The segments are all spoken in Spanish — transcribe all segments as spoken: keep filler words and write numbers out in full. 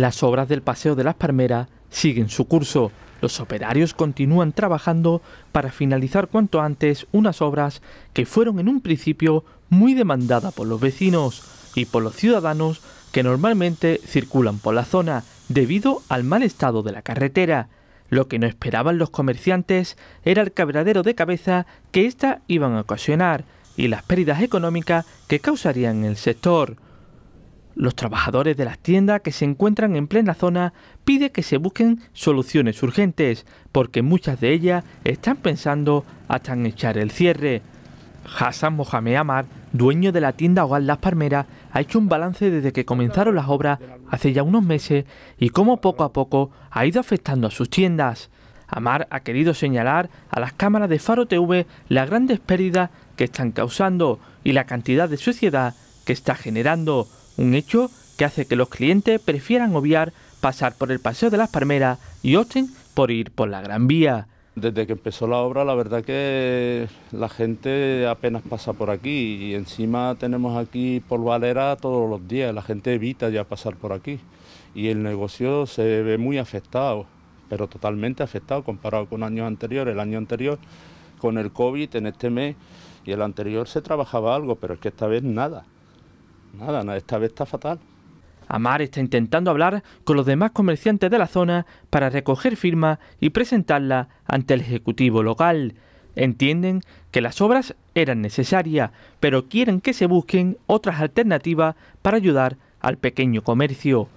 Las obras del Paseo de las Palmeras siguen su curso. Los operarios continúan trabajando para finalizar cuanto antes unas obras que fueron en un principio muy demandadas por los vecinos y por los ciudadanos que normalmente circulan por la zona debido al mal estado de la carretera. Lo que no esperaban los comerciantes era el quebradero de cabeza que éstas iban a ocasionar y las pérdidas económicas que causarían el sector. Los trabajadores de las tiendas que se encuentran en plena zona piden que se busquen soluciones urgentes, porque muchas de ellas están pensando hasta en echar el cierre. Hassan Mohamed Amar, dueño de la tienda O A L Las Palmeras, ha hecho un balance desde que comenzaron las obras hace ya unos meses y cómo poco a poco ha ido afectando a sus tiendas. Amar ha querido señalar a las cámaras de Faro T V las grandes pérdidas que están causando y la cantidad de suciedad que está generando. Un hecho que hace que los clientes prefieran obviar pasar por el Paseo de las Palmeras y opten por ir por la Gran Vía. Desde que empezó la obra, la verdad que la gente apenas pasa por aquí y encima tenemos aquí polvareda todos los días. La gente evita ya pasar por aquí y el negocio se ve muy afectado, pero totalmente afectado comparado con años anteriores. El año anterior, con el COVID, en este mes y el anterior se trabajaba algo, pero es que esta vez nada. Nada, nada, esta vez está fatal. Amar está intentando hablar con los demás comerciantes de la zona para recoger firmas y presentarlas ante el Ejecutivo local. Entienden que las obras eran necesarias, pero quieren que se busquen otras alternativas para ayudar al pequeño comercio.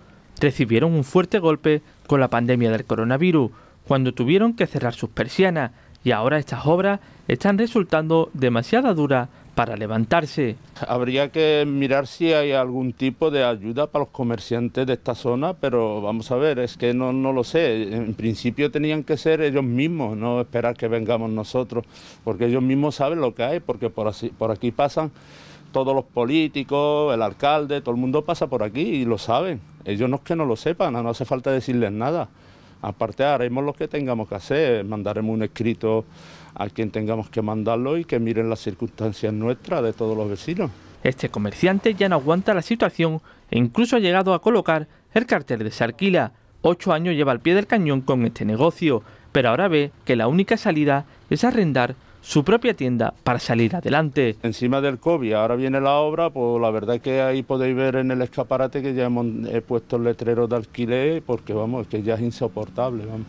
Recibieron un fuerte golpe con la pandemia del coronavirus, cuando tuvieron que cerrar sus persianas, y ahora estas obras están resultando demasiado duras para levantarse. Habría que mirar si hay algún tipo de ayuda para los comerciantes de esta zona, pero vamos a ver, es que no, no lo sé. En principio tenían que ser ellos mismos, no esperar que vengamos nosotros, porque ellos mismos saben lo que hay, porque por, así, por aquí pasan todos los políticos, el alcalde, todo el mundo pasa por aquí y lo saben. Ellos no es que no lo sepan, no hace falta decirles nada. Aparte haremos lo que tengamos que hacer, mandaremos un escrito a quien tengamos que mandarlo y que miren las circunstancias nuestras de todos los vecinos. Este comerciante ya no aguanta la situación e incluso ha llegado a colocar el cartel de se alquila. Ocho años lleva al pie del cañón con este negocio, pero ahora ve que la única salida es arrendar su propia tienda para salir adelante. Encima del COVID, ahora viene la obra, pues la verdad es que ahí podéis ver en el escaparate que ya hemos he puesto el letrero de alquiler, porque vamos, es que ya es insoportable, vamos.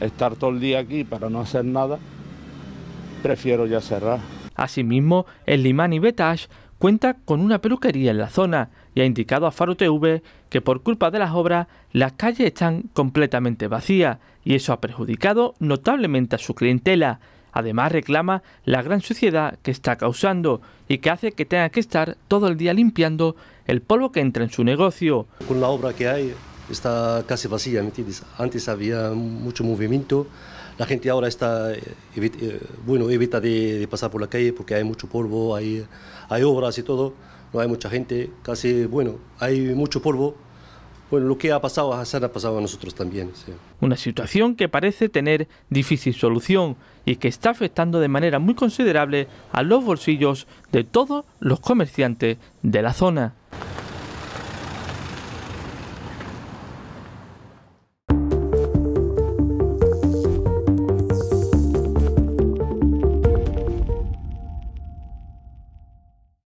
Estar todo el día aquí para no hacer nada, prefiero ya cerrar. Asimismo, el Limani Betash cuenta con una peluquería en la zona y ha indicado a Faro T V que por culpa de las obras las calles están completamente vacías y eso ha perjudicado notablemente a su clientela. Además reclama la gran suciedad que está causando y que hace que tenga que estar todo el día limpiando el polvo que entra en su negocio. Con la obra que hay está casi vacía, ¿me entiendes? Antes había mucho movimiento, la gente ahora está, bueno, evita de, de pasar por la calle porque hay mucho polvo, hay, hay obras y todo, no hay mucha gente, casi, bueno, hay mucho polvo. Bueno, lo que ha pasado a Hassan ha pasado a nosotros también. Sí. Una situación que parece tener difícil solución y que está afectando de manera muy considerable a los bolsillos de todos los comerciantes de la zona.